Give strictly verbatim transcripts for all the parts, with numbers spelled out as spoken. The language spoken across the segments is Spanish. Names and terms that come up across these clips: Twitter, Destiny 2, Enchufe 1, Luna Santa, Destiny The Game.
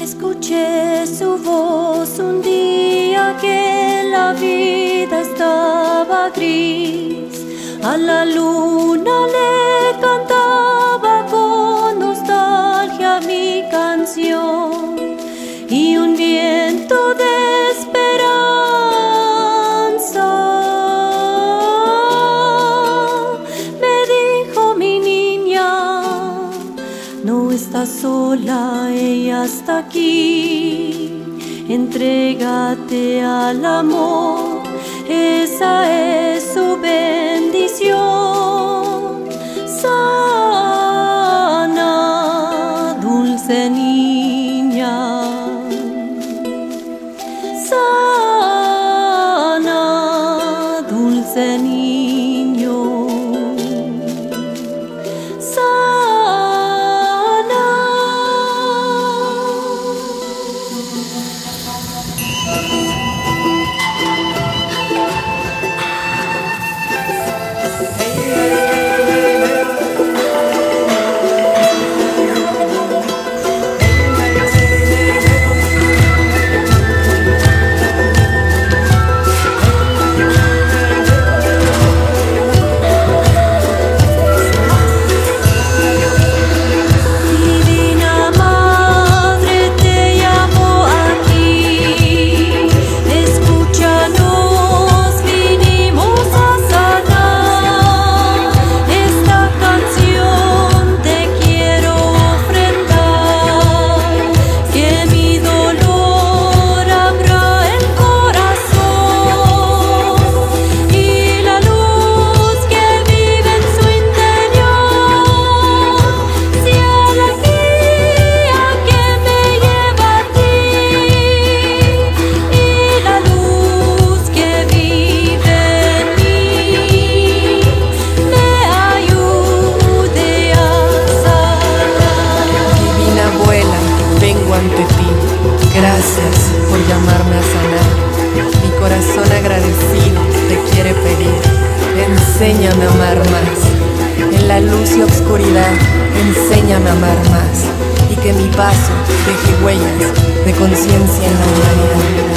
Escuché su voz un día que la vida estaba gris. A la luna le cantaba con nostalgia mi canción, y un viento de esperanza me dijo: mi niña, no estás sola, ella está aquí. Entrégate al amor, esa es su bendición. Sana, dulce niña, sana, dulce niño, sana. Gracias por llamarme a sanar. Mi corazón agradecido te quiere pedir: enséñame a amar más. En la luz y oscuridad, enséñame a amar más, y que mi paso deje huellas de conciencia en la humanidad.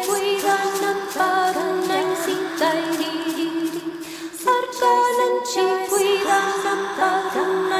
She